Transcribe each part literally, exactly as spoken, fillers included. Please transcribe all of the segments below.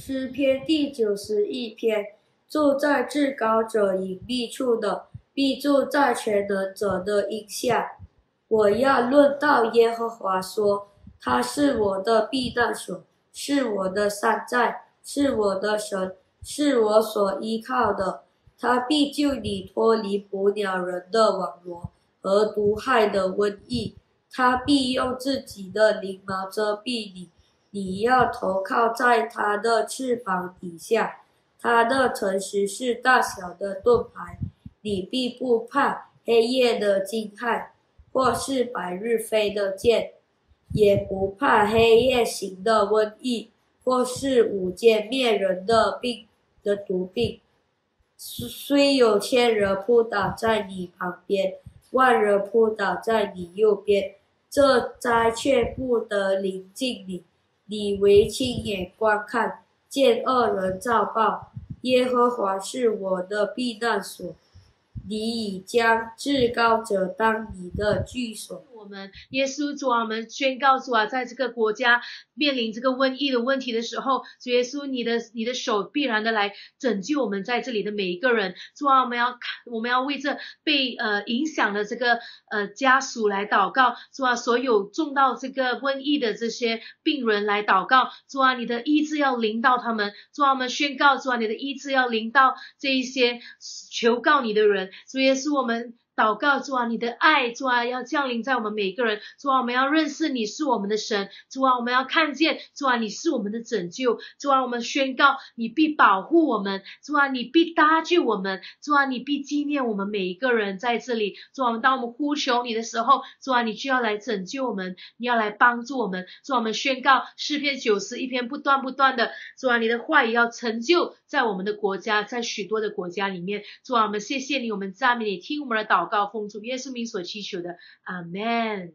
诗篇第九十一篇，住在至高者隐秘处的，必住在全能者的荫下。我要论到耶和华说，他是我的避难所，是我的山寨，是我的神，是我所依靠的。他必救你脱离捕鸟人的网罗和毒害的瘟疫。他必用自己的翎毛遮蔽你，你要投靠在他的翅膀底下。他的诚实是大小的盾牌，你必不怕黑夜的惊骇，或是白日飞的箭，也不怕黑夜行的瘟疫，或是午间灭人的病的毒病。虽有千人扑倒在你旁边，万人扑倒在你右边，这灾却不得临近你。你唯亲眼观看，见恶人遭报。耶和华是我的避难所，你已将至高者当你的居所。我们耶稣主啊，我们宣告主啊，在这个国家面临这个瘟疫的问题的时候，主耶稣，你的你的手必然的来拯救我们在这里的每一个人。主啊，我们要我们要为这被呃影响的这个呃家属来祷告。主啊，所有中到这个瘟疫的这些病人来祷告。主啊，你的医治要临到他们。主啊，我们宣告主啊，你的医治要临到这一些求告你的人。主耶稣，我们祷告，主啊，你的爱，主啊，要降临在我们每个人。主啊，我们要认识你是我们的神。主啊，我们要看见，主啊，你是我们的拯救。主啊，我们宣告你必保护我们。主啊，你必搭救我们。主啊，你必纪念我们每一个人在这里。主啊，当我们呼求你的时候，主啊，你就要来拯救我们，你要来帮助我们。主啊，我们宣告诗篇九十一篇不断不断的，主啊，你的话也要成就在我们的国家，在许多的国家里面。主啊，我们谢谢你，我们赞美你，听我们的祷告告奉主耶稣名所祈求的，阿门。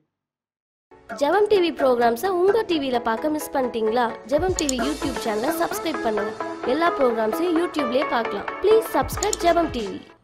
ஜெபம் டிவி ப்ரோகிராம்ஸை உங்க டிவில பார்க்க மிஸ் பண்ணிட்டீங்களா? ஜெபம் டிவி யூடியூப் சேனலை சப்ஸ்கிரைப் பண்ணுங்க. எல்லா ப்ரோகிராம்ஸையும் யூடியூப்லயே பார்க்கலாம். ப்ளீஸ் சப்ஸ்கிரைப் ஜெபம் டிவி.